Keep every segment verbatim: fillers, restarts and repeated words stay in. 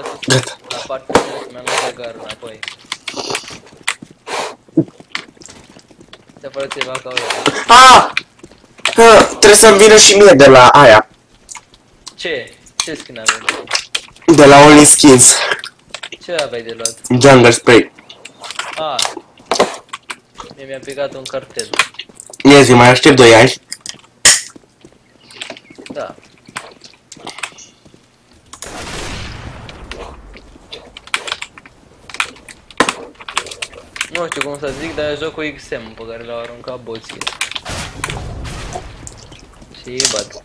că apar cu mai mult de garul înapoi. Se apără ceva ca ăla. Ah! Că trebuie să-mi vină și mie de la aia. Ce? Ce skin avem? De la Only Skins. Ce aveai de luat? Jungle Spray. Ah. Mie mi-a picat un cartel. Ia zi, mai aștept doi ani. Da. Nu știu cum să zic, dar e jocul X M pe care l-au aruncat boții. Și ei bat.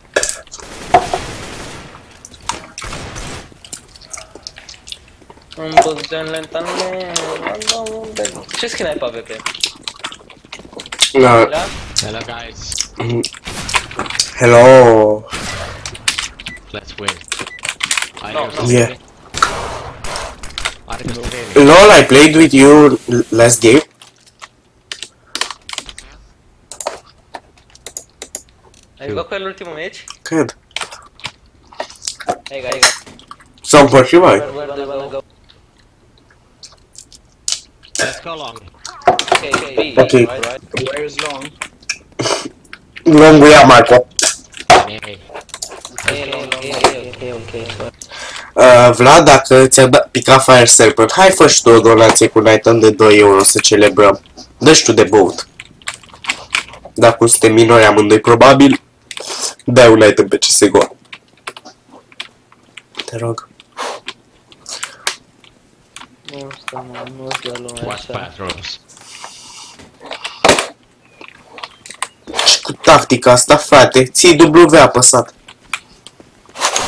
Îmi pot gen lenta, nu, nu, nu. Ce skin ai pe A V P? No. Hello guys. Hello. Let's win. I no, no. Yeah. Lol, I played with you last game. Ai jucat cu el ultimul match? Cred. Hai, hai, hai. S-au păr și mai. Let's go long. Okay, okay. Where is long? Long we are, Marco. Uh, Vlad, dacă ți-a picat Fire Serpent, hai fă și tu o donație cu Nighton de doi euro să celebrăm. Dă-și tu de băut. Dacă suntem minori amândoi probabil, dai un Nighton pe C S G O. Te rog. Nu stă, mă, nu stă lumea așa. Și cu tactica asta, frate, ții W apăsat.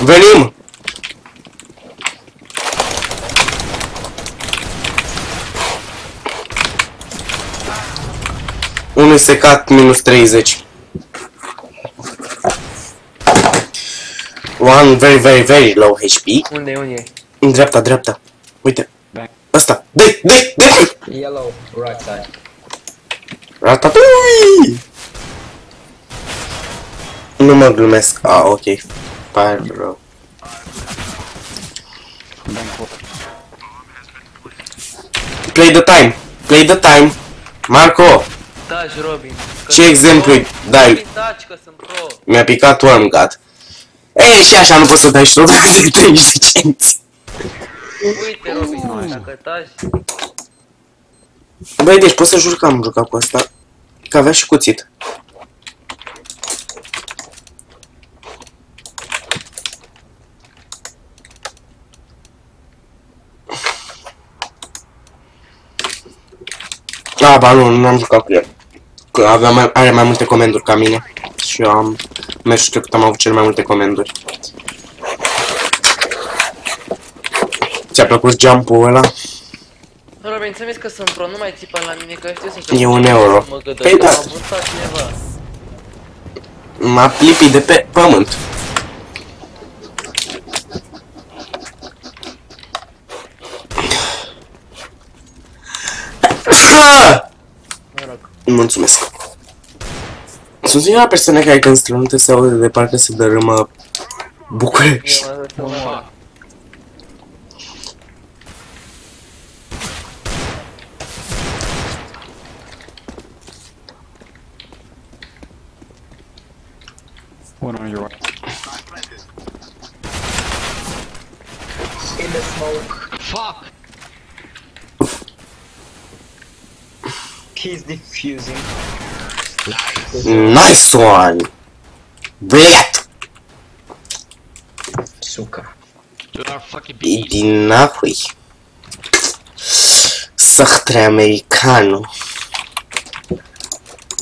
Venim! Unul secat minus treizeci. One very very very low H P. Unde e, unde e? În dreapta, dreapta. Uite. Asta. Dai, dai, dai. Yellow right side. Ratatouille! Nu mă glumesc. Ah, ok. Fire bro. Play the time. Play the time. Marco. Taci, Robin. Ce exemplu-i dai? Mi-a picat One God. Ei, și așa nu poți să dai șrob de treizeci de cenți. Uite, Robin, dacă taci... Băi, deci pot să jur că am jucat cu asta. Că avea și cuțit. Da, ba nu, nu am jucat cu el. Că avea mai, are mai multe comanduri ca mine. Și eu am mers și trecut, am avut cel mai multe comanduri. Ți-a plăcut jump-ul ăla? Robin, ți-am zis că sunt pro, nu mai țipa la mine, că știu să... E un euro. Păi da. M-a lipit de pe pământ. Mulțumesc. Sunt singura persoană care când strănută se aude de departe se dărâmă București. Fuck! He's diffusing. Nice, nice one. Blat. Suka. Иди нахуй. Сахтре americano.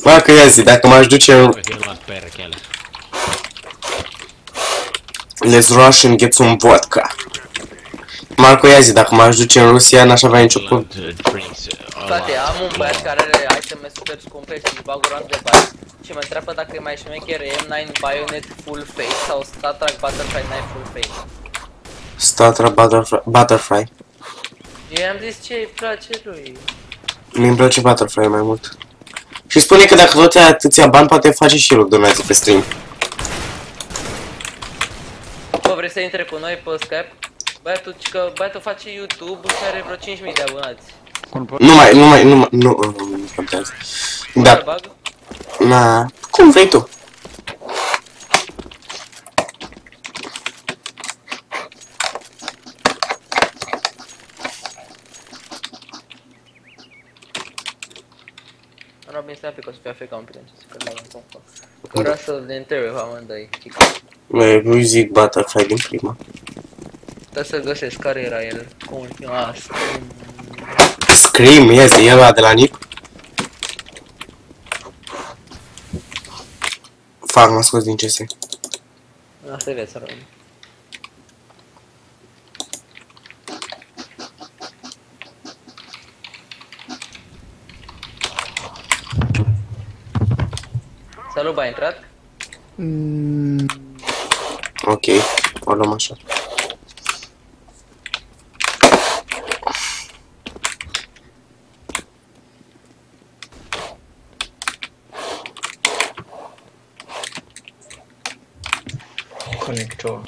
Bă, că ia zi, dacă m-aș duce... Let's rush and get some vodka. Marco, ia zi, dacă m-aș duce în Rusia, n-aș avea nicio cum. Toate, am un băiat care are iteme super scumpe și își bag o roată de bani și mă întreabă dacă e mai șmecher M nouă Bayonet Full Fade sau Statrack Butterfly nouă Full Fade. Statrack Butterfly... Butterfly. Eu i-am zis ce îi place lui. Mi-mi place Butterfly mai mult. Și spune că dacă tot ai atâția bani, poate face și el donații pe stream. Bă, vrei să intre cu noi pe Skype? Băiatul, că băiatul face YouTube și are vreo cinci mii de abonați. Nu mai, nu mai, nu mai, nu, nu contează. Da. Na, cum vrei tu? Robin stai pe că o să fie afeca un pic, să că l-am făcut. Vreau să ne întrebe pe amândoi. Băi, nu zic Butterfly din prima. Trebuie să găsesc care era el, cum îl chema, Scream. Scream, este el ăla de la N I P. Fac, m-a scos din C S. Asta e viața Robin. Salut, a intrat? Mm. Ok, o luăm așa. Conector.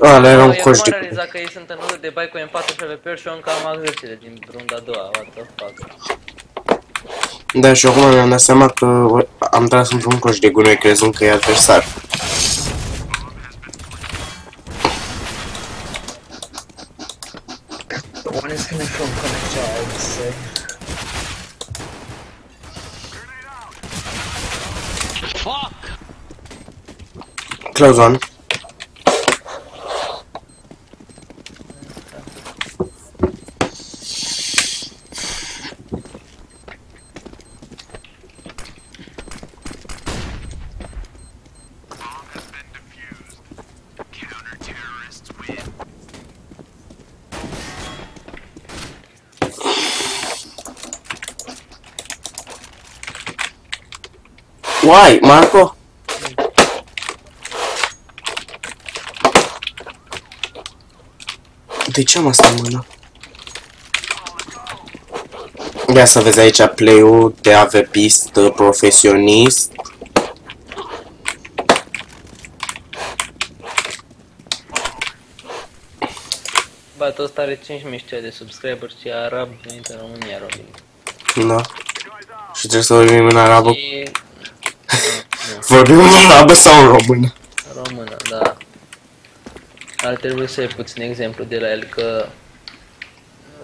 Ah, le eram coș de... Eu am realizat că ei sunt în urmă de bai cu M patru și F V P-uri și eu încă am exerțile din runda a doua, what the fuck. Da, și acum mi-am dat seama că am tras într-un coș de gunoi crezând că e adversar. Close on. Why, Marco? De ce am asta în mână? Ia să vezi aici play-ul de AVPist profesionist. Ba, tot ăsta are cinci mii de subscriberi și arab venit în România, Robin. Da. Și trebuie să vorbim în arabă. E... Vorbim în arabă sau în română? Română, da. Ar trebui să iei puțin exemplu de la el, că...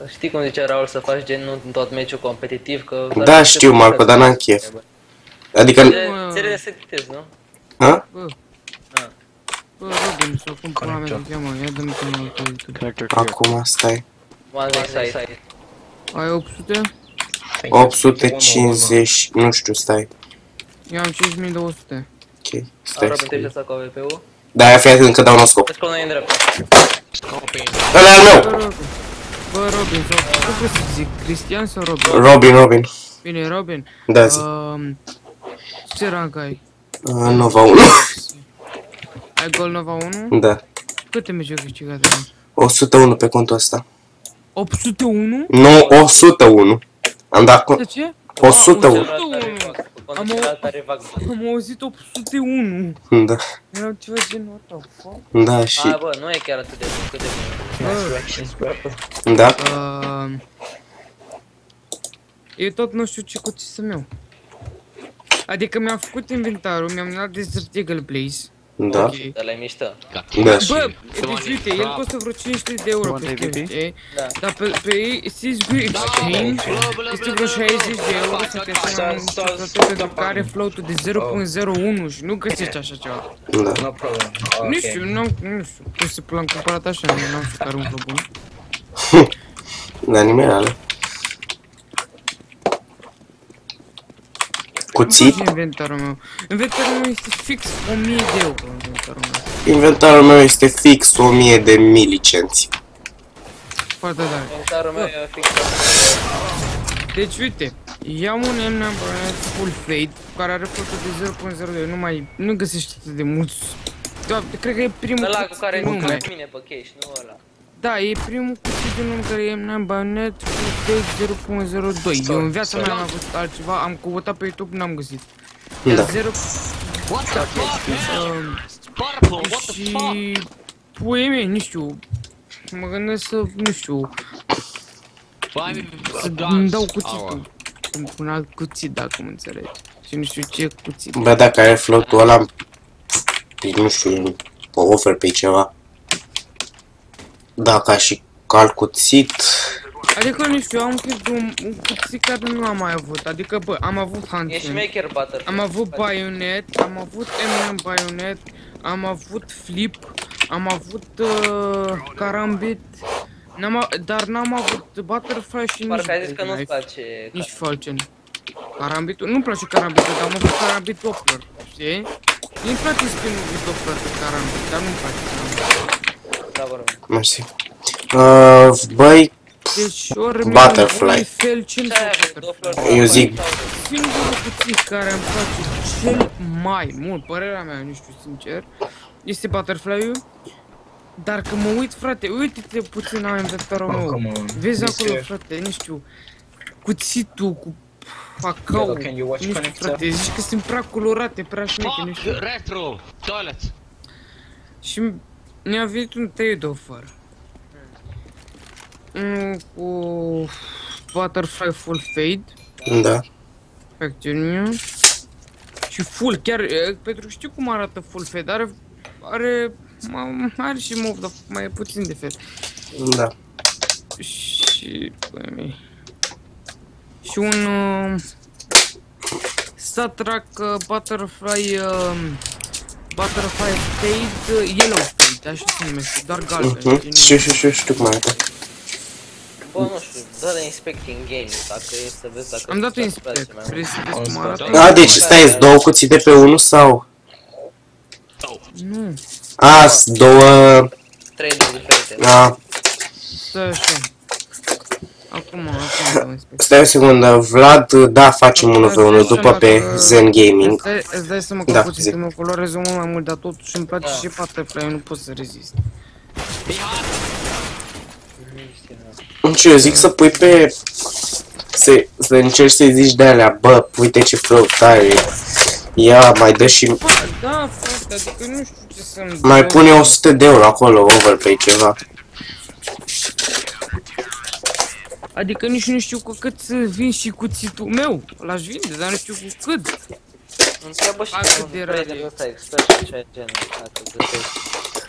Știi cum zicea Raul să faci gen nu în tot meciul competitiv, că... Da, știu, Marco, dar n-am chef. Adică... Țările de secretez, nu? Ha? Ha. Bă, Robin, sau cum până mea te cheamă, ia dă-mi canalul pe YouTube. Acum, stai. Ai opt sute? opt sute cincizeci, nu știu, stai. Eu am cinci mii două sute. Ok, stai. Robin, te-ai lăsat cu A V P-ul? Da, aia fiat încă dau un scop. Îți spune în dreapta. Ăla e al meu! Bă, Robin, sau cum vreau să zic? Cristian sau Robin? Robin, Robin. Bine, Robin? Da, zi. Ce rank ai? Nova unu. Ai gol Nova unu? Da. Câte meci ai câștigat? o sută unu pe contul ăsta. opt sute unu? Nu, o sută unu. Am dat cont. De ce? o sută unu. Am auzit opt sute unu. Da. Erau ceva genul ăla, fuck. Da, și... A, bă, nu e chiar atât de bun, cât de bun. Da. Eu tot nu știu ce cuții să-mi iau. Adică mi-am făcut inventarul, mi-am luat Desert Eagle Blaze. Da. Dar l-ai miștă. Da, și... Bă, deci uite, el costă vreo cincizeci de euro pe schimb, știi? Dar pe ei, Sisbury Extreme, este vreo șaizeci de euro să te înseamnă un calculator pentru care float-ul de zero punct zero unu și nu găsești așa ceva. Da. Nu știu, nu știu, cum să l-am cumpărat așa, nu știu care un vreo bun. Dar nimeni alea. Cuțit? Inventarul meu. Inventarul meu este fix o mie de euro. Inventarul meu. Inventarul meu este fix o mie de mii licenți. Foarte da. Inventarul meu e fix o mie de euro. Deci uite, iau un M nouă Full Fade, care are flotul de zero punct zero doi, nu mai, nu găsești atât de mulți. Doar, cred că e primul ăla cu care nu mai mine pe cash, nu ăla. Da, e primul cuțit din lume care e M nouă Bayonet zero punct zero doi. Eu în viața mea n-am văzut altceva, am căutat pe YouTube, n-am găsit. Da. zero... What the fuck? What the fuck? puii mei, nu știu. Mă gândesc să, nu știu. Îmi dau cuțitul. Îmi pun alt cuțit, dacă mă înțelegi. Și nu știu ce cuțit. Bă, dacă ai flotul ăla, nu știu, o ofer pe ceva. Dacă și cal cuțit. Adică nu știu, eu am chestit un, un cuțit care nu am mai avut. Adică, bă, am avut Huntsman, am avut Bayonet, am avut M M Bayonet, am avut Flip, am avut uh, Karambit. Dar n-am avut Butterfly și nici Blaze, nici Falcon. Karambitul, nu-mi place Karambitul, dar am avut Karambit Doppler, știi? Nu-mi place skin-ul lui Doppler pe Karambit, dar nu-mi place Karambit. Mersi. Uh, băi... Deci, ori Butterfly. Eu zic... Singurul puțin care îmi place cel mai mult, părerea mea, nu știu sincer, este Butterfly-ul. Dar că mă uit, frate, uite-te puțin la inventarul meu. Vezi acolo, frate, nu știu, cuțitul cu facau, nu știu, frate, zici că sunt prea colorate, prea șmeche, nu știu. Retro, toilet. Și mi-a venit un trade offer. Unul cu Butterfly Full Fade. Da. Factory New. Și full, chiar, pentru că știu cum arată Full Fade, are, are... Are și mov, dar mai e puțin de fel. Da. Și... Băi, și un... Uh, Statrack uh, Butterfly... Uh, Butterfly Fade... Uh, Yellow Fade, așa se numește, doar galben. Știu, știu, știu, știu cum arată. Bă, nu știu, dă-le inspecting game, dacă e să vezi dacă... Am dat inspect, vrei să vezi cum arată? Da, deci stai, două cuții de pe unul sau... Nu. A, două... Trei diferite. Da. Stai așa. Acum, acum... Stai o secundă, Vlad, da, facem unu pe unu după pe Zen Gaming. Îți dai seama că puțin că mă colorez omul mai mult, dar totuși îmi place și Butterfly, nu pot să rezist. Ce, eu zic să pui pe... Să încerci să-i zici de-alea, bă, uite ce flow tare e. Ia, mai dă și... Da, frate, adică nu știu ce să-mi dă. Mai pune o sută de euro acolo, over pe ceva. Adică nici nu știu cu cât să vin și cuțitul meu. L-aș vinde, dar nu știu cu cât. Întreabă și cât de rar e.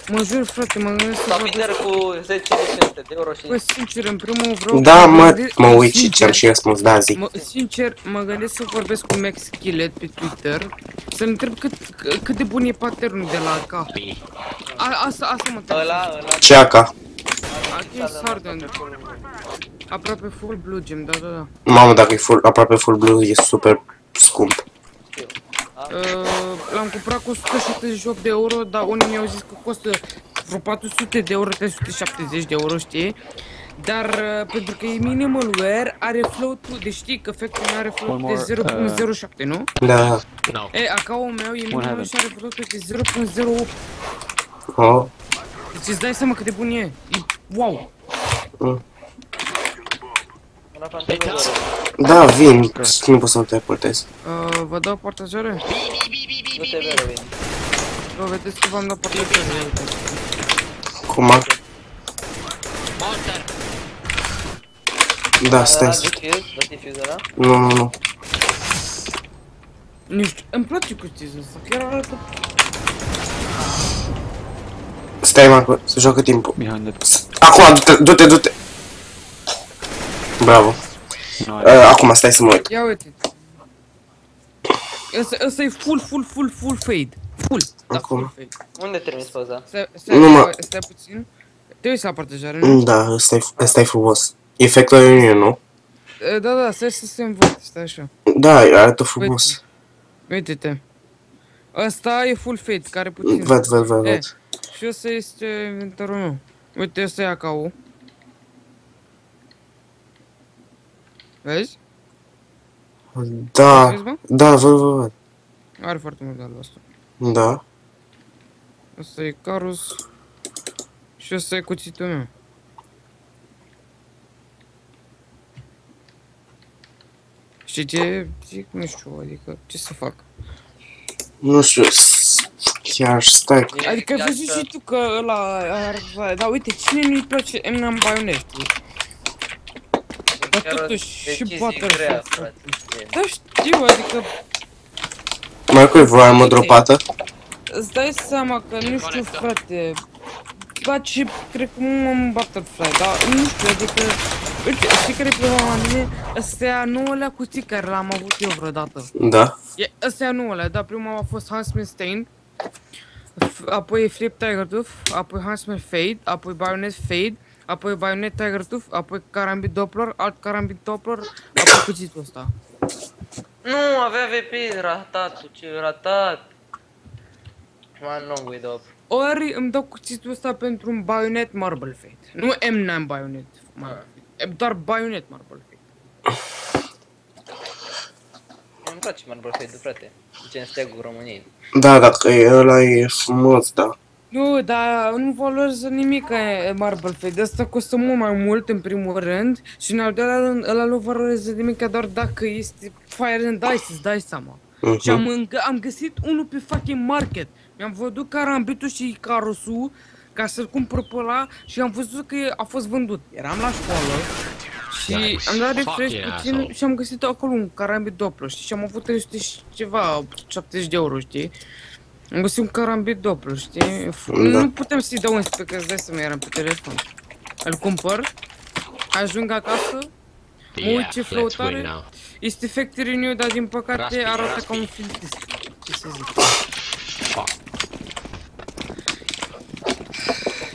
Mă jur, frate, mă gândesc să... Sau vineri cu zece de euro și... Păi, sincer, în primul vreau... Da, mă, mă uit și cer și răspuns, da, zic. Sincer, mă gândesc să vorbesc cu Max Killett pe Twitter. Să-mi întreb cât de bun e patternul de la A K. Asta, asta mă întreb. Ce A K? A K e Sarden. Aproape full blue gem, da, da, da. Mamă, dacă e aproape full blue, e super scump. L-am cumpărat cu o sută șaptezeci și opt de euro, dar unii mi-au zis că costă vreo patru sute de euro, trei sute șaptezeci de euro, știi? Dar pentru că e Minimal Wear, are float-ul, deci știi că Factory are float de zero virgulă zero șapte, nu? Da. E, A K-ul meu e Minimal și are float-ul de zero virgulă zero opt. Oh. Deci îți dai seama cât de bun e. Wow! Da, vin, nu pot să te reportez. Vă dau partajare? Nu te vede, vin. Vă vedeți că v-am dat partajare. Cum a? Da, stai. Nu, nu, nu. Nu știu, îmi place cuțizul ăsta, chiar arată... Stai, Marco, se joacă timpul. Acum, du-te, du-te! Bravo. Acum stai să mă uit. Ia uite. Ăsta e full, full, full, full fade. Full. Acum. Unde terminți poza? Stai puțin. Te uiți la partajare, nu? Da, ăsta e frumos. E Factory New, nu? Da, da, stai să se învăț, stai așa. Da, arată frumos. Uite-te. Ăsta e full fade, care puțin... Văd, văd, văd, văd. Și ăsta este inventarul meu. Uite, ăsta e A K-ul. Vezi? Da, vezi, da, văd, văd, văd. Are foarte mult de alb asta. Da. Asta e carus. Și asta e cuțitul meu. Știi ce zic? Nu știu, adică, ce să fac? Nu știu, chiar, stai. Adică vezi și tu că ăla ar... Dar uite, cine nu-i place M nouă Bayonet? Dar totuși și Butterfly. Da, știu, adică... Mai cui voiam o dropată? Îți dai seama că nu știu, frate. Da, ce cred că nu am Butterfly, dar nu știu, adică... Uite, știi care e problema la mine? Astea nouălea cutii care l-am avut eu vreodată. Da. Astea nouălea, dar prima a fost Huntsman Stained, apoi Flip Tiger Tooth, apoi Huntsman Fade, apoi Bayonet Fade, apoi Bayonet Tiger Tooth, apoi Karambit Doppler, alt Karambit Doppler, apoi cuțitul ăsta. Nu, avea V P ratat, ce ratat. One long way up. Ori îmi dau cuțitul ăsta pentru un Bayonet Marble Fade. Nu M nouă Bayonet. Doar Bayonet Marble Fade. Îmi place Marble Fade, frate. Zice în steagul României. Da, dacă e ăla e frumos, da. Nu, dar nu valorează nimic Marble Fade. Asta costă mult mai mult în primul rând. Și în al doilea rând, ăla nu valorează nimic doar dacă este Fire and Dice, îți dai seama. Uh-huh. Și am, am găsit unul pe fucking market. Mi-am văzut carambitul și carosul ca să-l cumpăr pe ăla și am văzut că a fost vândut. Eram la școală și am dat refresh puțin și am găsit acolo un Karambit Doppler, știi? Și am avut trei sute și ceva, șaptezeci de euro, știi? Am găsit un Karambit Doppler, știi? Nu putem să-i dau un spec, că îți dai seama, eram pe telefon. Îl cumpăr, ajung acasă, mă uit ce flăutare, este Factory New, dar din păcate arată ca un filtist. Ce să zic?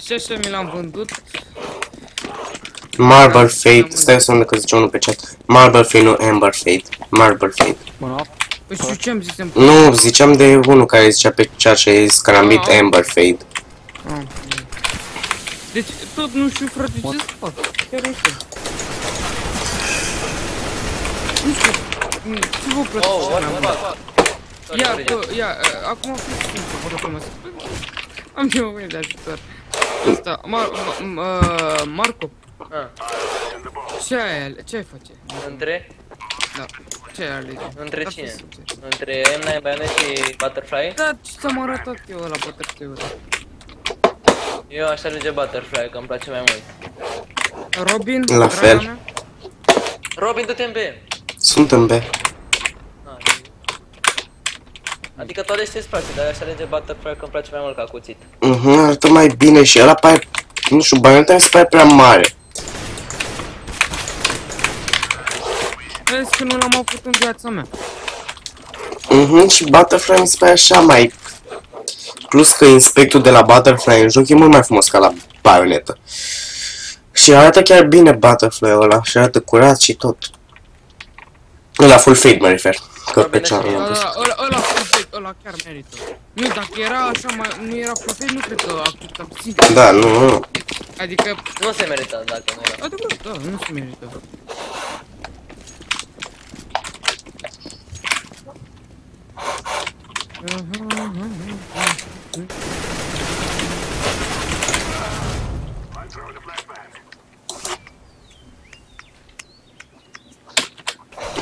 Și așa mi l-am vândut. Marble Fade, stai să-mi că zice unul pe chat. Marble Fade, nu Amber Fade. Marble Fade. Păi știu ce am zis în... Nu, ziceam de unul care zicea pe chat și a zis Karambit Amber Fade. Deci tot nu știu, frate, ce să fac? Chiar nu știu. Nu știu, ce vă plătește? Oh, what, what, what? Ia, ia, acum am Am nevoie de ajutor. Asta, Mar uh, Marco. A. Ce ai, ce ai face? Între? Da. Ce ai alege? Între cine? Asta, între M nouă Bayonet și Butterfly? Da, ce ți-am arătat eu la Butterfly ăla. Eu aș alege Butterfly, că îmi place mai mult. Robin? La fel. Robin, du-te în B. Sunt în B. Adică toate știi îți place, dar așa alege Butterfly că îmi place mai mult ca cuțit. Mhm, arată mai bine și ăla pare... Nu știu, Bayonet mi se pare prea mare. Vezi că nu l-am avut în viața mea. Mhm, și Butterfly mi se pare așa mai... Plus că inspectul de la Butterfly în joc e mult mai frumos ca la Bayonetă. Și arată chiar bine Butterfly-ul ăla și arată curat și tot. La Full Fade mă refer, că pe cealaltă am văzut. Ăla Full Fade, ăla chiar merită. Nu, dacă era așa mai, nu era Full Fade, nu cred că acceptam sincer. Da, nu, nu. Adică... Nu se merită dacă nu era. Adevărat, da, nu se merită.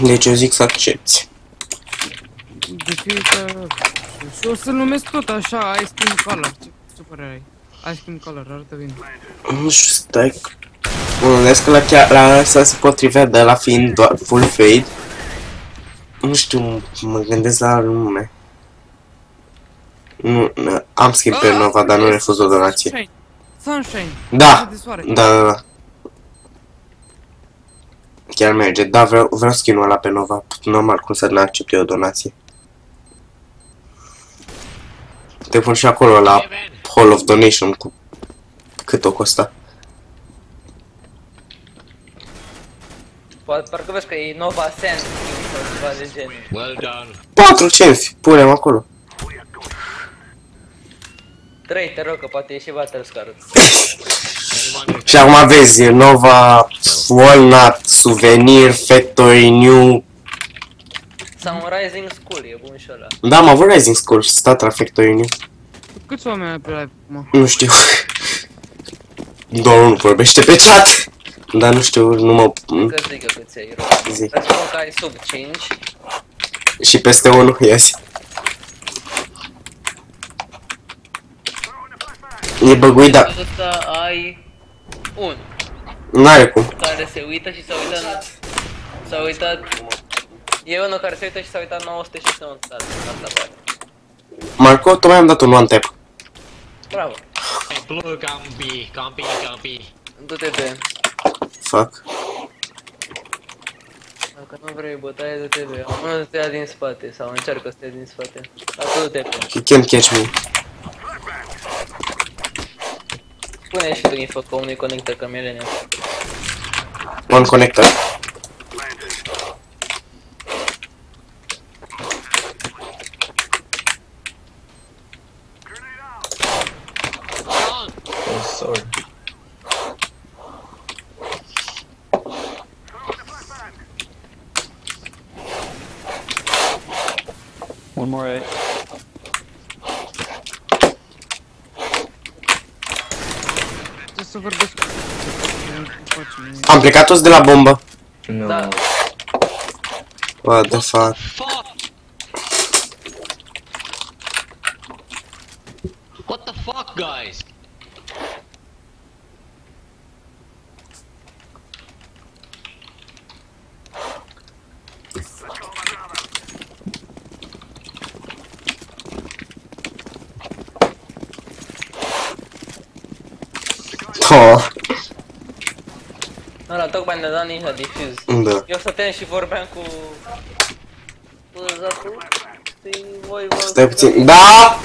Deci eu zic să accepti. De fiecare... O să-l numesc tot așa, Ice Cream Color. Ce, ce părere ai? Ice Cream Color, arată bine. Nu știu, stai... Mă gândesc că la, chiar, la asta se potrivea, de la fiind doar Full Fade. Nu știu, mă gândesc la nume. Nu, am schimbat pe Nova, dar nu refuz o donație. Sunshine! Da! Da, da, da. Chiar merge, da, vreau, vreau skin-ul ăla pe Nova, normal, cum să nu accept eu o donație. Te pun și acolo la Hall of Donation cu cât o costa. Parcă vezi că e Nova Sand, sau ceva de genul. Well done. Patru cenți, punem acolo. Trei, te rog, că poate ieși Battlescar. Și acum vezi, Nova, Walnut, Souvenir, Factory New. Sau un Rising School, e bun și ăla. Da, am avut Rising School și stat la Factory New. Câți oameni ai pe live, mă? Nu știu. Doar unul vorbește pe chat. Dar nu știu, nu mă... Că zică câți ai, rog. Zic. Îți spun că ai sub cinci. Și peste unul, ia zi. E băguit, da. Să ai un. N-are cum. Care se uită și s-a uitat. S-a uitat. E unul care se uită și s-a uitat nouă sute și s-a uitat. Marco, tocmai am dat un one tap. Bravo. Blue Gambi, Gambi, Gambi. Du-te de. Fuck. Dacă nu vrei bătaie, du-te de. Amână te ia din spate sau încearcă să te ia din spate. Acolo du-te pe. You can't catch me. Spune și tu info că unui conector, că mi-e lene. One conector. One more eight. Am plecat toți de la bombă. No. Da. What the fuck? What the fuck, guys? Oh. Ala, tocmai ne-a dat ninja difuz. Da. Eu stăteam și vorbeam cu... Bă, Zatul, stai, voi, voi... Stai puțin, da!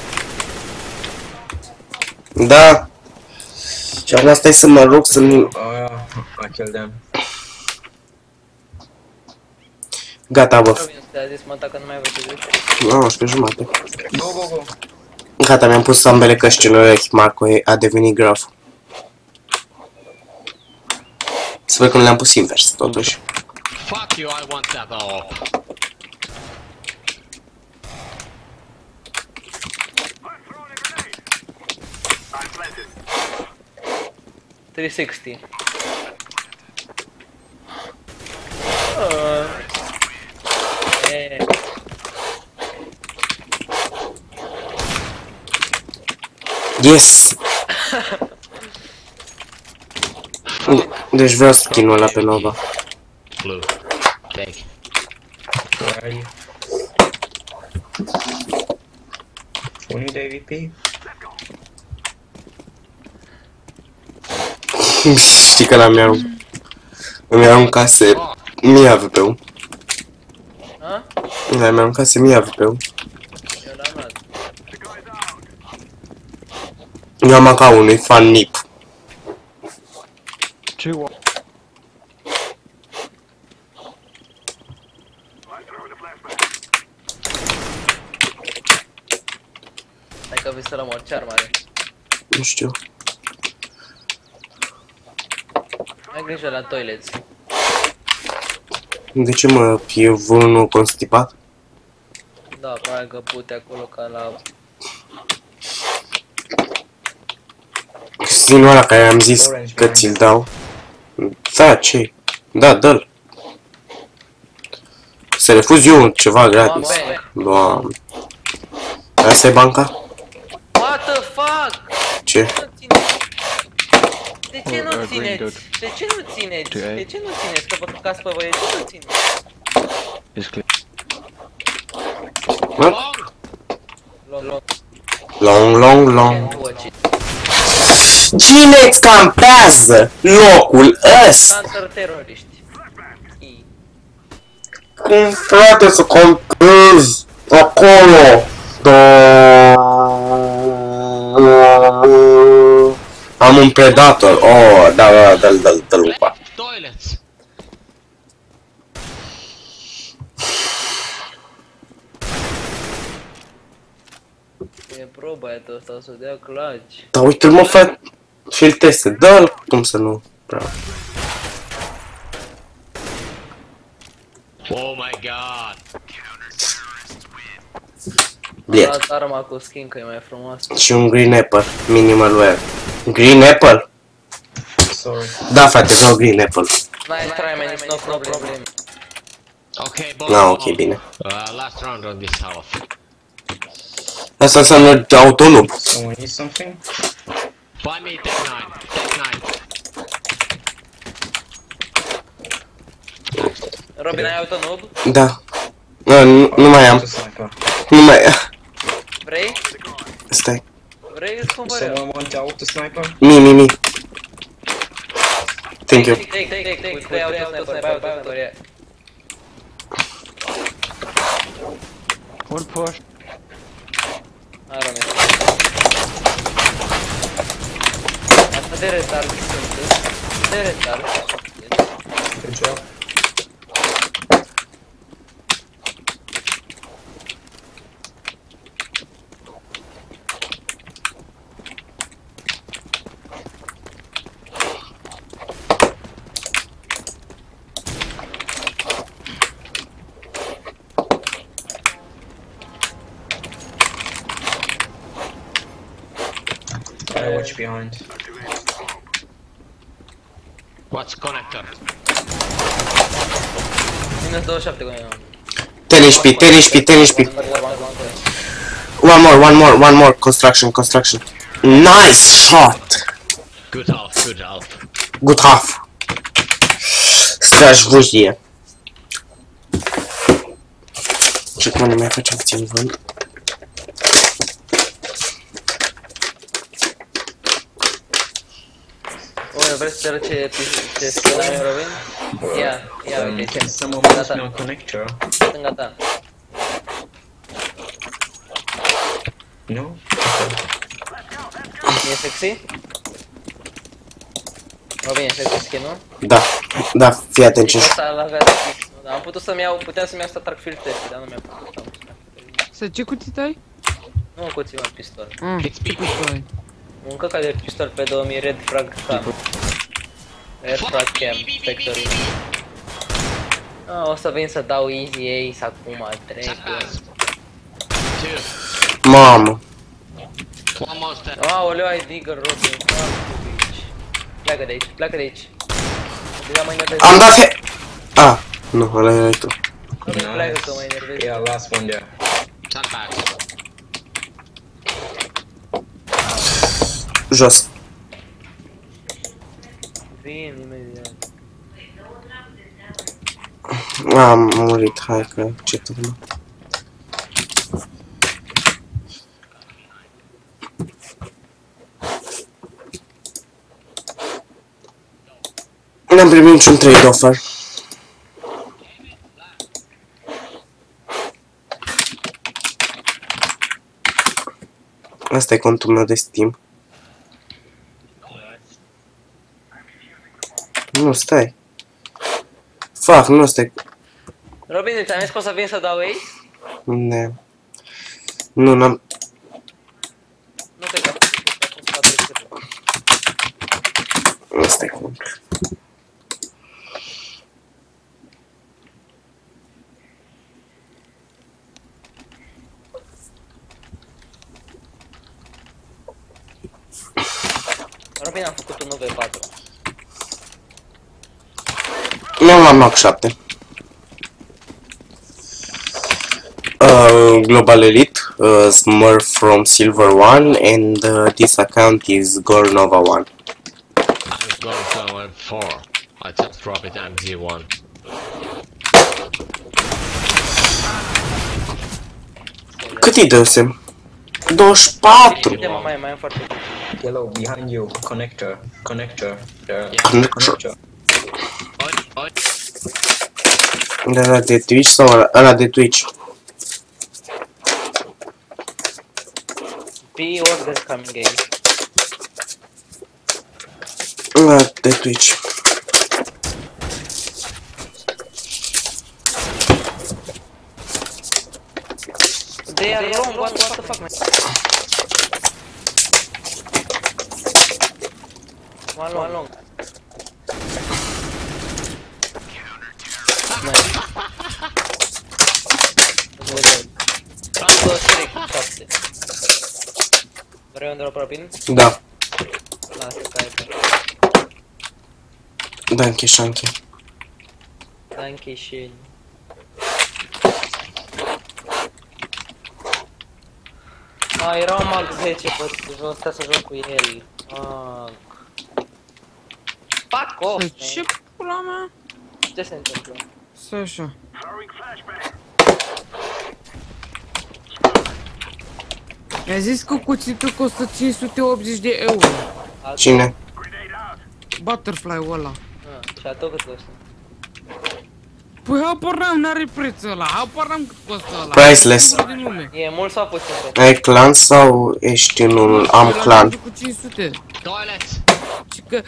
Da! Și acum stai să mă rog să-mi... Gata, bă. Te-a zis, mă, dacă nu mai văd ce nu, și pe jumate. Go, go, go. Gata, mi-am pus ambele căștilor, Marco a devenit graf. Să văd cum le-am pus invers, totuși. Fuck you, I want that all. trei sute șaizeci. Uh. Eh. Yes! Deci vreau skin-ul ăla pe Nova. Blue. Thank you. Where are you? Unii de A V P? Știi că la mi-a... Mi-a aruncat se... mie A V P-ul. Ha? La mi-a aruncat se mie A V P-ul. Eu am A K unui fan N I P. Two. Hai că vei să rămor, ce armă are? Nu știu. Ai grijă la toilet. De ce mă, e vreunul constipat? Da, pare că pute acolo ca la... Sinul ăla care am zis Orange, că ți-l dau. Da, ce? Da, dă-l. Să refuz eu ceva gratis. Doamne. Asta e banca? What the fuck? Ce? De ce nu țineți? De ce nu țineți? De ce nu țineți? Că vă ducați pe voi, de ce nu țineți? Long, long, long. Cine-ți campează locul ăsta? Cum frate să campezi acolo? Am un predator, oh, da, da, da, da, da, lupa. E proba aia asta, o să dea clutch. Da, uite-l mă, frate. Și-l teste, da, cum să nu, bravo. Oh my god. Bine. Am dat arma cu skin, că e mai frumoasă. Și un Green Apple, Minimal Wear. Green Apple? Sorry. Da, frate, vreau Green Apple. Nice try, man, it's no problem. Ok, bun. Na, ok, bine. Last round on this half. Asta înseamnă autolub. Someone needs something? Buy me deck nine. Deck nine. Robin, ai autonob? Da. Nu, nu, nu mai am. Nu mai... Vrei? Stai. Vrei să mă monte auto sniper? Mi, mi, mi. Thank you. Take, take, take, take. Stai auto sniper, stai auto sniper, ia. One push. Ah, Robin. Asta de retard sunt. De retard. Good job. Behind. What's connector? ten H P, ten H P, ten H P. One more, one more, one more. Construction, construction. Nice shot. Good half, good half. Good half. Straș vârșie. Și cum ne mai facem puțin vânt. Vrei să arăt ce scălă mi-o rovin? Ia, ia, uite, ce? Să mă mă dați mi-un connector. Stânga ta. Nu? E sexy? Rovin, e sexy skin, nu? Da, da, fii atent ce știu. Am putut să-mi iau, puteam să-mi iau să atrag field test, dar nu mi-am putut. Să ce cuții tai? Nu cuții, mă, pistol. It's pistol. Un căcat de pistol pe două mii, red frag cam. Red frag cam, factory. O să vin să dau easy ace acum, trei. Mamă. Aoleu, ai digger, Robin. Pleacă de aici, pleacă de aici. Am dat he... Ah, nu, ăla erai tu. Robin, pleacă că mă enervezi. Ia, las unde. Jos. Vin imediat. Am murit, hai că ce turma. N-am primit niciun trade offer. Asta e contul meu de Steam. Nu, stai. Fac, nu stai. Robin, ți-am zis că o să vin să dau ei? Ne. Nu, n-am... Nu cred că am făcut. Asta e cum. Robin, am făcut un nouă patru. Nu am luat șapte. Uh, Global Elite, uh, Smurf from Silver one, and uh, this account is Gold Nova one. I'm Gold Nova four. I just drop it M Z one. Cât îi dăsem? douăzeci și patru. Hello, behind you, connector, connector, yeah. Connector. De ala de Twitch sau ala de Twitch? Be order coming in. Ala de Twitch. They are wrong, what the fuck man? One long, one long. Vrei un drop rapid? Da. Lasă ca e pe... Danke, Shanky. Danke, Shanky. Ah, era un mag zece, bă, stai să joc cu el. Fuck. Fuck off. Ce pula mea? Ce se întâmplă? Stai așa. Mi-a zis că cuțitul costă cinci sute optzeci de euro. Cine? Butterfly-ul ăla. Și a tot cât costă? Păi apar n-am, n-are preț ăla, apar n-am cât costă ăla. Priceless. E mult sau puțin? Ai clan sau ești în un... am clan? Cu cinci sute. Și că...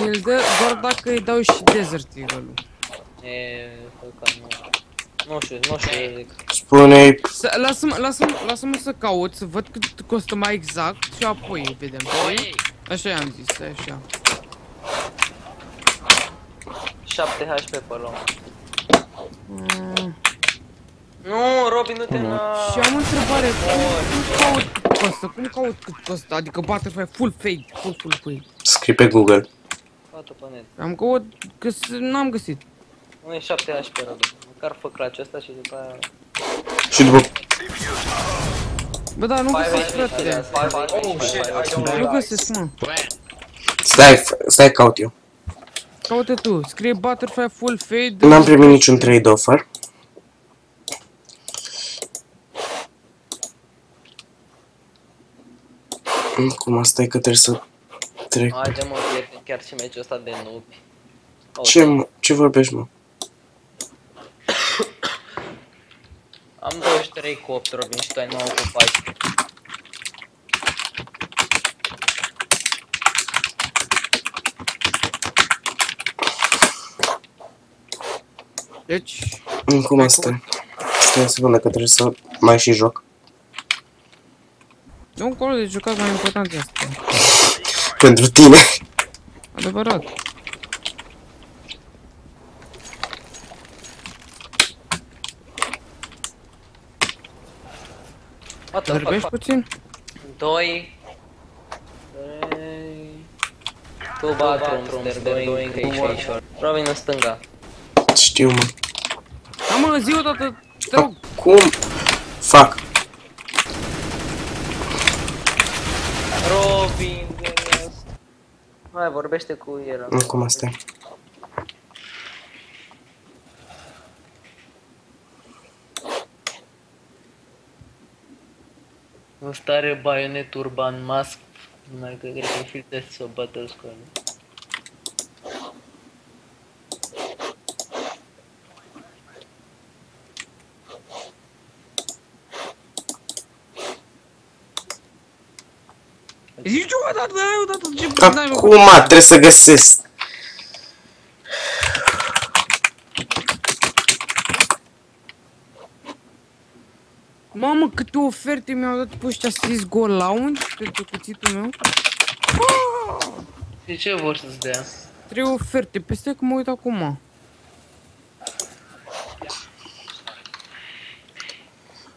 mi-l dă doar dacă îi dau și Desert Eagle-ul. E... nu știu, nu știu. Spune-i... Lasă-mă să caut, să văd cât costă mai exact și apoi vedem. Așa i-am zis, așa. șapte H P pe lume. Nu, Robin, du-te la... Și am o întrebare, cum caut cât costă? Cum caut cât costă? Adică Butterfly Full Fade, full full fade. Scrie pe Google. Am căut, că n-am găsit. Nu e șapte H P, Robin. Măcar fă clutch-ul ăsta și după aia... Și după... Bă, dar nu găsesc, frate. Nu găsesc, mă. Stai, stai, caut eu. Caută tu, scrie Butterfly Full Fade. N-am primit niciun trade offer. Cum asta e că trebuie să trec. Haide mă, e chiar și meciul ăsta de nubi. Ce, mă, ce vorbești, mă? Am douăzeci și trei cu opt, Robin, și tu ai nouă cu patru. Deci... Cum asta? Stai o secundă că trebuie să mai și joc. De încolo de jucat mai important e asta. Pentru tine. Adevărat. Vorbești puțin? Doi... Trei... Tu bat un doi încă aici, aici. Robin în stânga. Știu, mă. Da, mă, zi-o dată, te rog. Cum fac? Robin, genial. Hai, vorbește cu el. Nu, cum asta e? Nu stare Bayonet Urban Mask. Numai că cred că e filtre sau Battle Score. Zici o dată, ai o dată, ce bine ai făcut? Acum trebuie să găsesc. Mamă, câte oferte mi-au dat pe ăștia să zici Go Lounge pentru cuțitul meu. De ce vor să-ți dea? Trei oferte, pe stai că mă uit acum.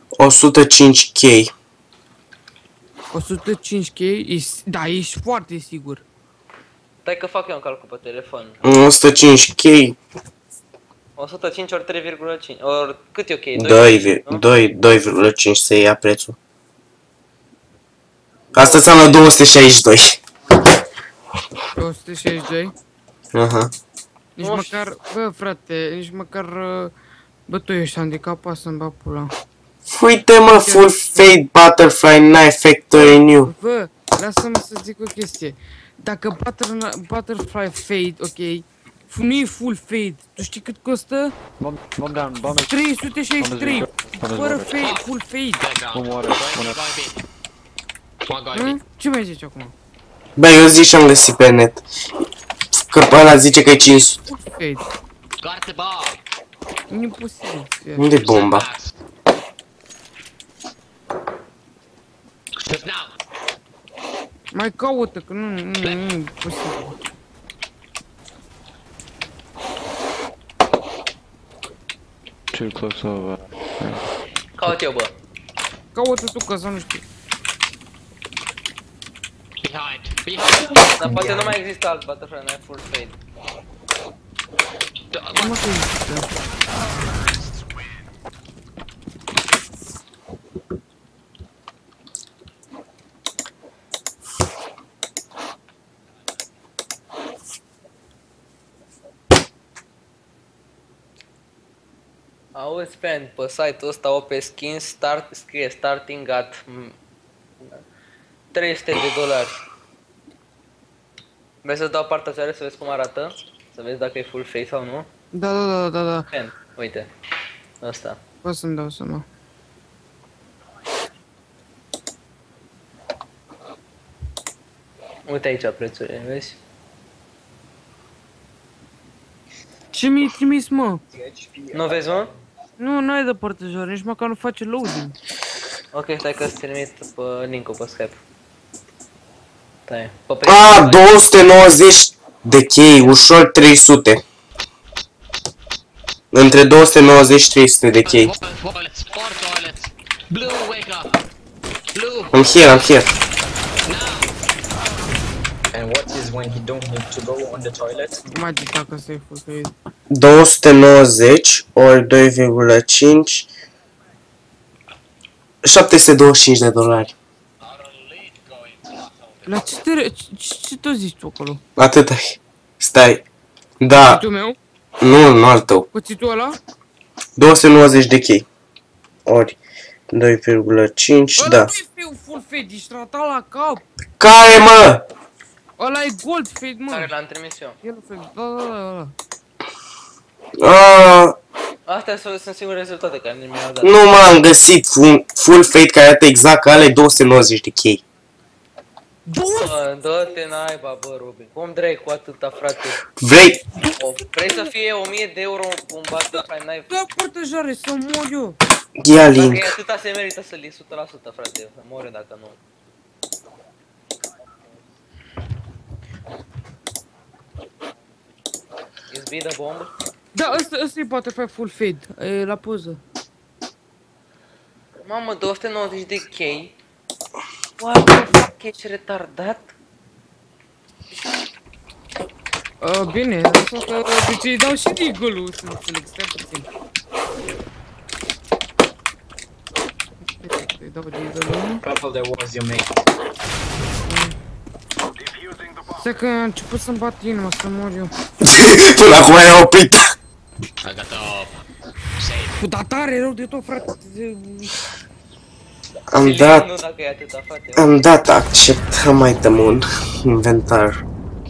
o sută cinci K. o sută cinci K, ești, da, ești foarte sigur. Stai că fac eu un calcul pe telefon. o sută cinci K. o sută cinci ori trei virgulă cinci, ori cât e ok? doi virgulă cinci se ia prețul. Asta înseamnă două sute șaizeci și doi. două sute șaizeci și doi? Aha. Nici măcar, bă frate, nici măcar, bă tu ești handicapa să-mi bag pula. Uite mă, Full Fade, Butterfly, Knife, Factory New. Bă, lasă-mă să zic o chestie. Dacă butter, Butterfly Fade, ok, nu e Full Fade, tu știi cât costă? trei sute șaizeci și trei, fără Fade, Full Fade. Ce mai zici acum? Bă, eu zic și-am găsit pe net. Că pe ăla zice că e cinci sute. Imposibil. Unde e bomba? Mai caută, că nu, nu, nu, nu e posibil. Ce-i close over? Caut eu, bă. Caută tu, că să nu știu. Behind, behind. Dar poate nu mai există alt Butterfly, nu e Full Fade. Nu mai există. Auzi, fan, pe site-ul ăsta au pe skin, start, scrie starting at trei sute de dolari. Vrei să dau partajare să vezi cum arată? Să vezi dacă e full face sau nu? Da, da, da, da, da. Fan, uite. Asta. Poți să-mi dau seama. Uite aici prețurile, vezi? Ce mi-ai trimis, mă? Nu vezi, mă? Nu, n-ai de partajor, nici măcar nu face loading. Ok, stai că îți trimit pe link-ul pe Skype. Stai. A, două sute nouăzeci de chei, ușor trei sute. Între două sute nouăzeci și trei sute de chei. I'm here, I'm here. And what is when he don't need to go on the toilet? Imagine dacă se-i făcăit. două sute nouăzeci ori doi virgulă cinci. șapte sute douăzeci și cinci de dolari. La ce te... ce, ce tu zici tu acolo? Atât ai. Stai. Da. Cuțitul meu? Nu, nu al tău. Cuțitul ăla? două sute nouăzeci de chei. Ori doi virgulă cinci, da. Ăla nu-i fiu full fade, ești ratat la cap. Care, mă? Ăla e gold fade, mă. Care l-am trimis eu. El fade, da, da, da, da. Astea sunt singurele rezultate care nu mi-au dat. Nu m-am găsit full fade care arată exact ca ale două sute nouăzeci de chei. Dă-te naiba, bă, Robin. Cum drei cu atâta, frate? Vrei? Vrei să fie o mie de euro un Butterfly knife? Da, protejare, să mor eu. Ia link. Dacă e atâta, se merită să-l iei o sută la sută, frate. Mor eu dacă nu. Is be the bomb? Da, ăsta-i Butterfly full fade, e la poză. Mamă, două sute nouăzeci de chei. What the fuck, ești retardat? Uh, bine, așa că de ce îi dau și Deagle-ul, să înțeleg, stai puțin. Îi dau Deagle-ul. Stai că a început să-mi bat inima, să mor eu. Până acum ai oprit. Cu datare rău de tot, frate. Am dat, am dat accept, am mai dăm un inventar,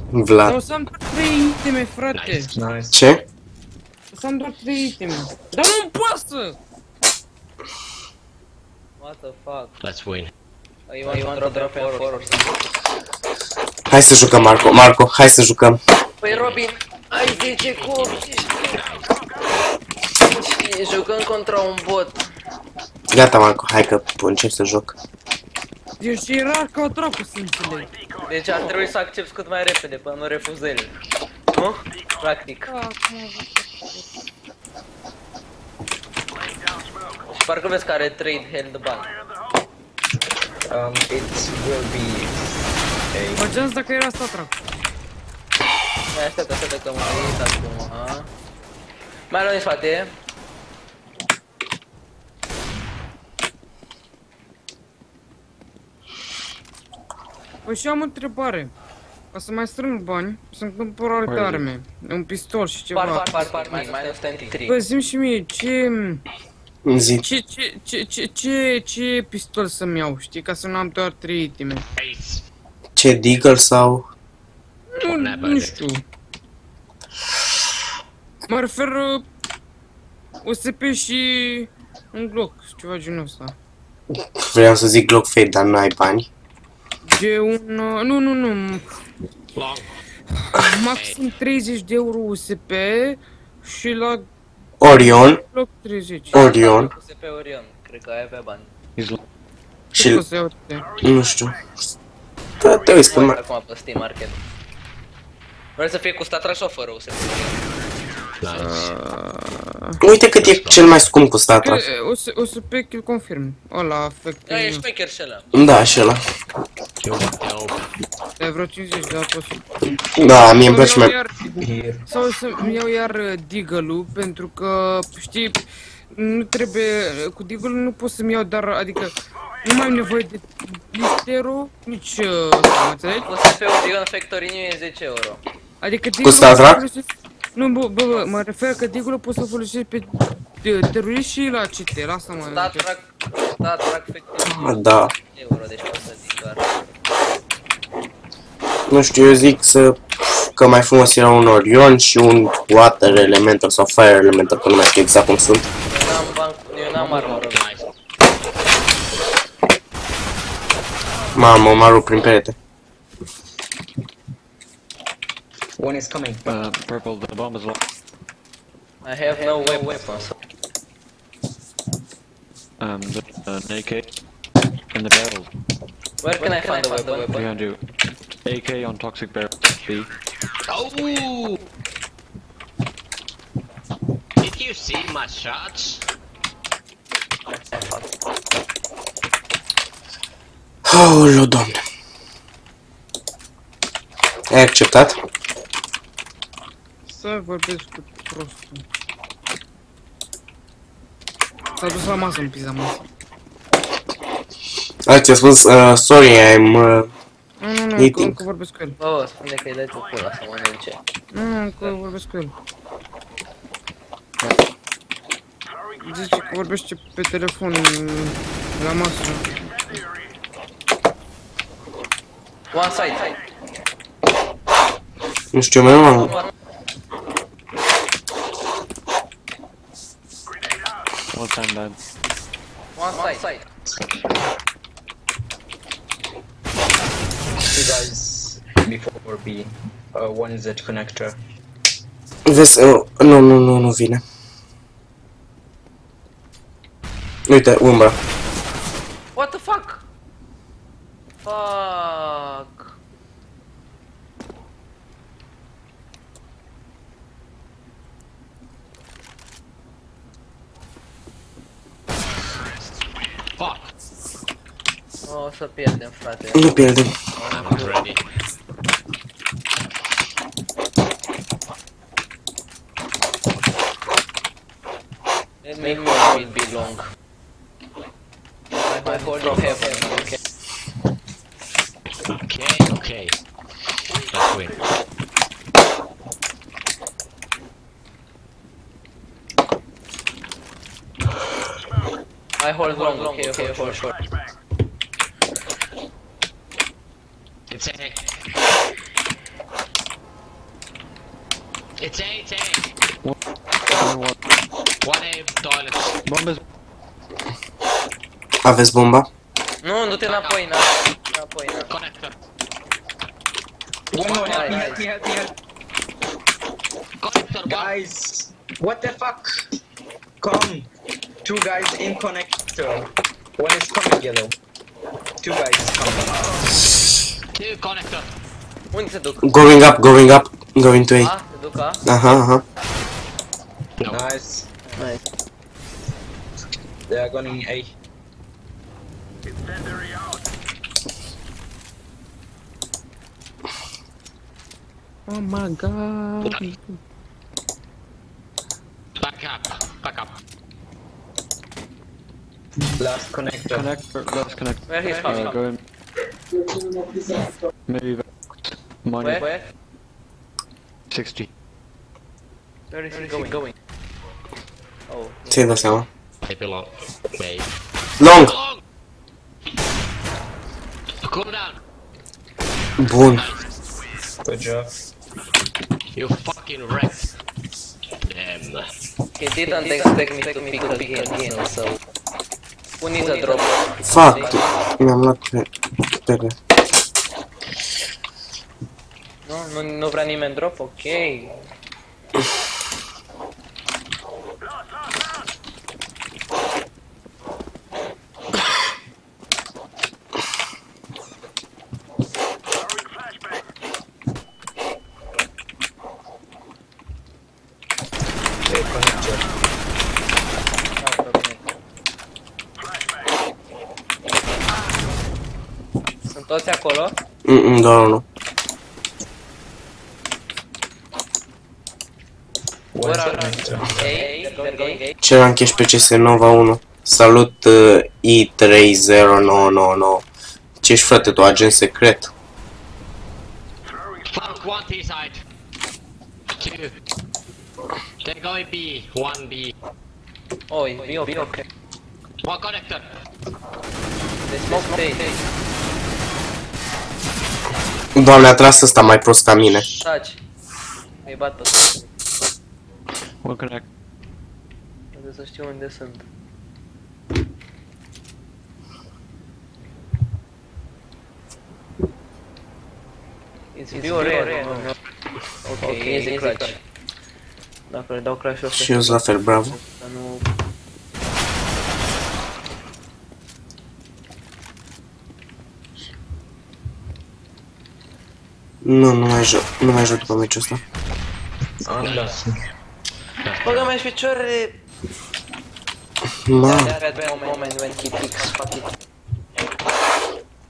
Vlad. O să am doar trei iteme, frate. Ce? O să am doar trei iteme. Dar nu-mi pasă! What the fuck? Let's win. Hai să jucăm, Marco, Marco, hai să jucăm. Păi, Robin, ai zece copii. Jucăm contra un bot. Gata, Marco, hai că încep să joc. Deci e rar ca o dracu, să înțeleg. Deci ar trebui să accepti cât mai repede, până nu refuz ele. Nu? Practic. Și parcă vezi că are trade handball. Um, it will be... Mă gândesc dacă era asta dracu. Mai așteaptă, așteaptă că m-a venit acum, aha. Mai luăm din spate. Păi și am o întrebare. Ca să mai strâng bani, să-mi cumpăr alte arme. Un pistol și ceva. Par, par, par, par, mai mai Păi zi-mi și mie, ce... Ce, ce, ce, ce, ce, ce pistol să-mi iau, știi? Ca să nu am doar trei iteme. Ce, Deagle sau... Nu, nu știu. Mă refer... U S P și... un Glock, ceva genul ăsta. Vreau să zic Glock Fade, dar nu ai bani. De un... nu, nu, nu. Maxim treizeci de euro U S P și la... Orion. Orion. U S P Orion, cred că ai avea bani. Și... nu știu. Da, te uiți pe market. Acum pe Steam Market. Vrei să fie cu statra sau fără U S P? Uite cât e cel mai scump cu statra. U S P kill confirm. Ăla, efectiv. Da, ești faker și ăla. Da, și ăla. Ai vreo cincizeci de apă. Da, mie îmi place mai... Sau să-mi iau iar Deagle-ul, pentru că, știi, nu trebuie... Cu Deagle-ul nu pot să-mi iau, dar, adică, nu mai am nevoie de blistero, nici... Mă înțelegi? U S P-ul Deagle Factory New e zece euro. Adică Deagle-ul... Cu statra? Nu, bă, bă, mă refer că Deagle-ul poți să folosești pe Trebuie și la C T, lasă-mă. Da, trac, da, trac, efectiv. Da. Euro, deci pot să zic doar. Nu știu, eu zic să... Că mai frumos era un Orion și un Water Elemental sau Fire Elemental, că nu mai știu exact cum sunt. Eu n-am armorul mai. Mamă, m-a rupt prin perete. One is coming. Uh, purple, the bomb is locked. I have no weapons. Um, the, uh, an A K in the barrel. Where can I find the weapon? We're gonna do A K on toxic barrel B. Oh! Did you see my shots? Oh, Lord, Doamne. Ai acceptat? Să vorbesc cu prostul. S-a dus la masă în pizza masă. A, ți-a spus, uh, sorry, I'm uh, nu, nu, nu, eating. Încă vorbesc cu el. Bă, spune că-i dai tu pula să mănânce. Nu, nu, încă vorbesc cu el. Zice că vorbește pe telefon la masă. One side. Nu știu, mai am. All time, lad. One side. You guys, before B, uh, one is that connector. This, uh, nu, nu, nu, nu vine. Uite, umbra. What the fuck? Fuck. Fuck. Oh, o să pierdem, frate. Nu pierdem. I'm ready. Let me know where it belong. I hold your heaven, okay? Okay, okay. Let's win. I hold long, okay, okay, hold short. It's A. It's A, it's A. One, one, one A, toilet. Bomba. Aveți bomba? Nu, nu te înapoi, na. Înapoi, na. Connector. One, one, help me, help me, help me. Connector, guys. What the fuck? Come. Two guys in connector. One is coming yellow. Two guys coming. Two connector. Unde se duc? Going up, going up, going to A. Ah, se duc A? Aha, aha. Nice. Nice. They are going A. Incendiary out. Oh my god. Back up, back up. Last connector. Connector, last connector. Where is uh, going. Maybe back. Money. Where? sixty. Where is he going? going? Oh. Take the sound. Maybe long. Maybe. Long! Cool down. Boom. Good job. You fucking wrecked. Damn. He didn't expect me to pick up again, so. Who needs a drop? Fuck. Mi-am luat pe... pe... Nu, nu vrea nimeni drop? Ok. Toți acolo? Mm-mm, doar unul. Ce rank ești pe C S Nova unu? Salut uh, I trei zero nouă nouă nouă. Ce ești, frate, tu agent secret? Fuck, one T-side. Two. They're going B, one B. Oh, he's being okay. okay. One connector. They smoke fade. Doamne, a tras ăsta mai prost ca mine. Taci. Îi bat pe ăsta. One connect. Trebuie să știu unde sunt. It's bio rare. Ok, easy clutch. Dacă le dau crash off. Și eu la fel, bravo. Nu, nu mai joc, nu mai joc pe meciul ăsta. Ah, lasă. Băgă mai picioare. Ma.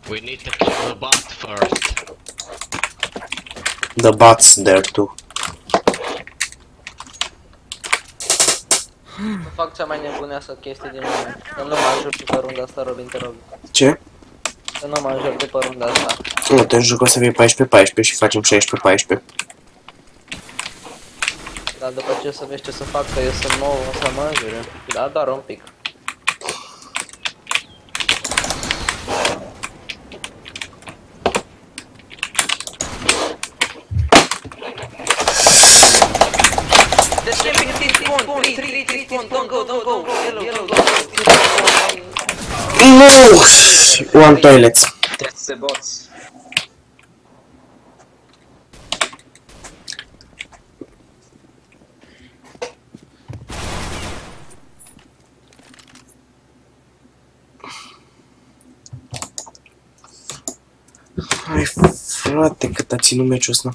We need to kill the bot first. The bot's there too. Să fac cea mai nebuneasă chestie din lume. Să nu mă ajut după runda asta, Robin, te rog. Ce? Să nu mă ajut după runda asta. Nu, te jur că o să fie paisprezece paisprezece și facem șaisprezece paisprezece. Dar după ce o să vezi ce să fac, că eu sunt nou, o să mă înjure. Da, doar un pic. No! One toilet. That's the bots. Hai, frate, cât a ținut meciul ăsta.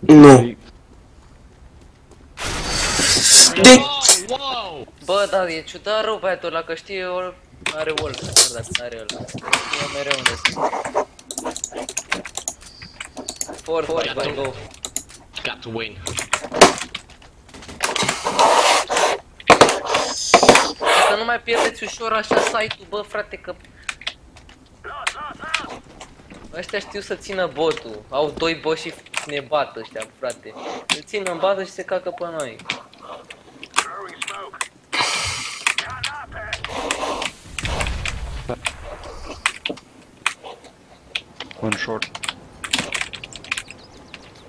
Nu. De... Bă, da, e ciudat rău băiatul ăla, că știe, are ult, dar dacă n-are ăla, știe mereu unde sunt. For, for, bye, go. Got to win. Să nu mai pierdeți ușor așa site-ul, bă, frate, că... Ăștia știu să țină botul, au doi boți și ne bat ăștia, frate. Se țin în bază și se cacă pe noi. One short.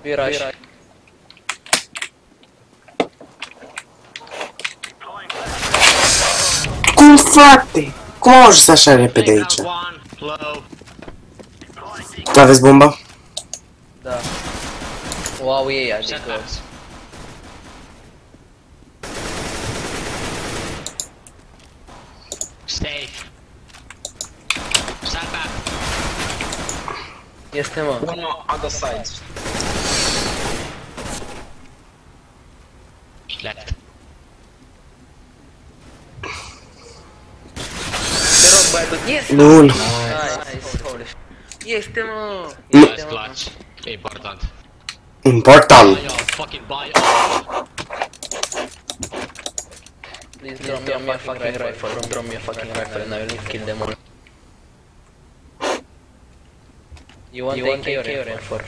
Viraj. Viraj. Cum, frate? Cum au ajuns așa repede aici? Aveți bomba? Da. Wow, ei, adică... Stay. Stand back. Este, mă. One other side. Left. Te rog, băiatul. Este, mă. Nice, nice. Este, mă. Este, mă. E important. Important. Please drop me a fucking rifle. Drop me a fucking rifle and I will kill them all. You want the A K or M four?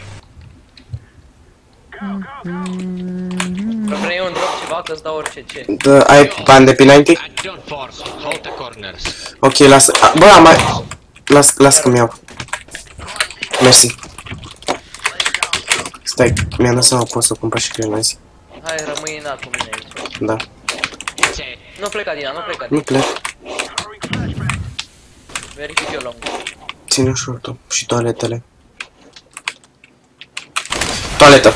Vrei un drop ceva, că-ți dau orice ce. Ai bani de P nouăzeci? Ok, lasă. Bă, am mai... Lasă că-mi iau. Mersi. Stai, mi-am dat seama, pot să cumpăr și crenanzi. Hai, rămâi în A cu mine aici. Da. Nu pleca din A, nu pleca din A. Nu plec. Verific eu long. Ține short-ul și toaletele. Toaletă!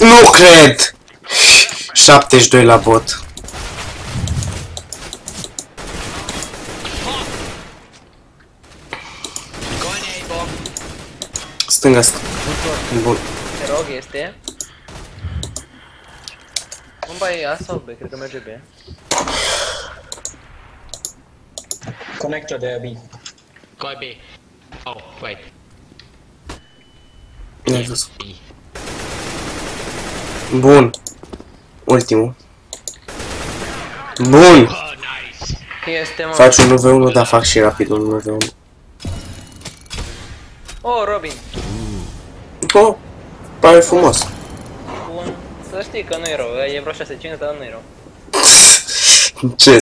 Nu cred! șaptezeci și doi la bot. Stânga, stânga. Bun. Te rog, este. Bomba e A sau B? Cred că merge B. Conector de B. Coi B. Oh, wait. N-ai văzut. Bun. Ultimul. Bun. Faci un unu v unu, dar fac și rapid un unu v unu. Oh, Robin. Oh, pare frumos. Bun. Să știi că nu e rău, e vreo șase cinci, dar nu e rău. Ce?